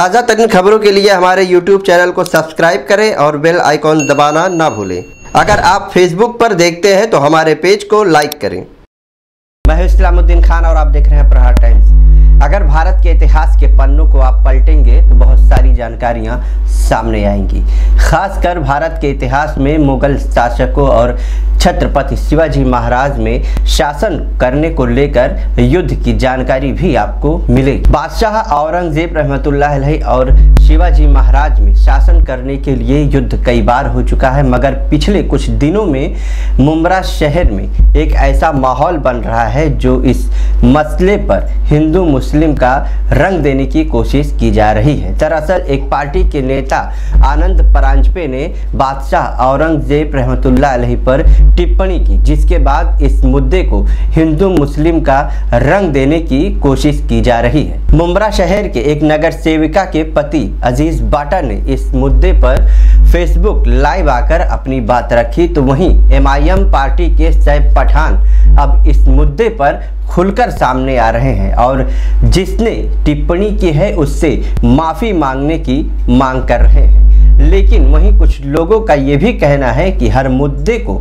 ताज़ा तरीन खबरों के लिए हमारे YouTube चैनल को सब्सक्राइब करें और बेल आइकॉन दबाना ना भूलें। अगर आप Facebook पर देखते हैं तो हमारे पेज को लाइक करें। मैं हूं इस्लामुद्दीन खान और आप देख रहे हैं प्रहार टाइम्स। अगर भारत के इतिहास के पन्नों को आप पलटेंगे तो बहुत सारी जानकारियाँ सामने आएंगी, खासकर भारत के इतिहास में मुगल शासकों और छत्रपति शिवाजी महाराज में शासन करने को लेकर युद्ध की जानकारी भी आपको मिलेगी। बादशाह औरंगजेब रहमतुल्लाह अलैहि और शिवाजी महाराज में शासन करने के लिए युद्ध कई बार हो चुका है, मगर पिछले कुछ दिनों में मुंब्रा शहर में एक ऐसा माहौल बन रहा है जो इस मसले पर हिंदू मुस्लिम का रंग देने की कोशिश की जा रही है। दरअसल एक पार्टी के नेता आनंद परांजपे ने बादशाह औरंगजेब रहमतुल्लाह अलैहि पर टिप्पणी की, जिसके बाद इस मुद्दे को हिंदू मुस्लिम का रंग देने की कोशिश की जा रही है। मुंब्रा शहर के एक नगर सेविका के पति अजीज बाटा ने इस मुद्दे पर फेसबुक लाइव आकर अपनी बात रखी, तो वहीं एमआईएम पार्टी के सैफ पठान अब इस मुद्दे पर खुलकर सामने आ रहे हैं और जिसने टिप्पणी की है उससे माफ़ी मांगने की मांग कर रहे हैं। लेकिन वहीं कुछ लोगों का ये भी कहना है कि हर मुद्दे को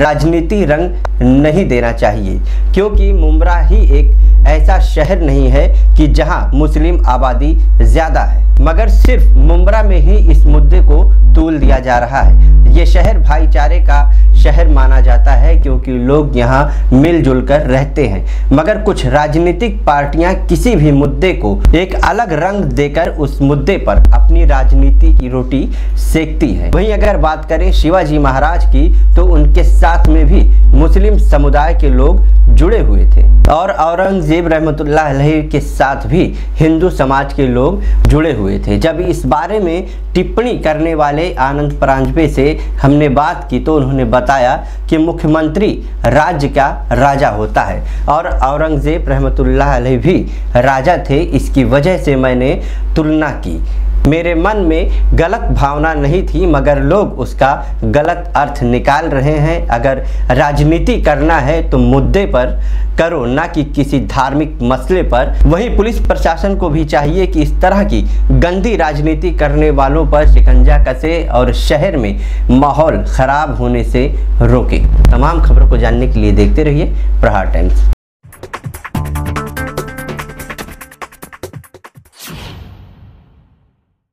राजनीति रंग नहीं देना चाहिए, क्योंकि मुंब्रा ही एक ऐसा शहर नहीं है कि जहां मुस्लिम आबादी ज़्यादा है, मगर सिर्फ मुंब्रा में ही इस मुद्दे को तूल दिया जा रहा है। ये शहर भाईचारे का शहर माना जाता है क्योंकि लोग यहाँ मिलजुल कर रहते हैं, मगर कुछ राजनीतिक पार्टियाँ किसी भी मुद्दे को एक अलग रंग देकर उस मुद्दे पर अपनी राजनीति की रोटी सेकती है। वहीं अगर बात करें शिवाजी महाराज की, तो उनके साथ में भी मुस्लिम समुदाय के लोग जुड़े हुए थे और औरंगजेब रहमतुल्लाह अलैहि के साथ भी हिंदू समाज के लोग जुड़े हुए थे। जब इस बारे में टिप्पणी करने वाले आनंद परांजपे से हमने बात की तो उन्होंने बताया कि मुख्यमंत्री राज्य का राजा होता है और औरंगजेब रहमतुल्लाह अलैहि भी राजा थे, इसकी वजह से मैंने तुलना की। मेरे मन में गलत भावना नहीं थी, मगर लोग उसका गलत अर्थ निकाल रहे हैं। अगर राजनीति करना है तो मुद्दे पर करो, ना कि किसी धार्मिक मसले पर। वहीं पुलिस प्रशासन को भी चाहिए कि इस तरह की गंदी राजनीति करने वालों पर शिकंजा कसे और शहर में माहौल खराब होने से रोके। तमाम खबरों को जानने के लिए देखते रहिए प्रहार टाइम्स।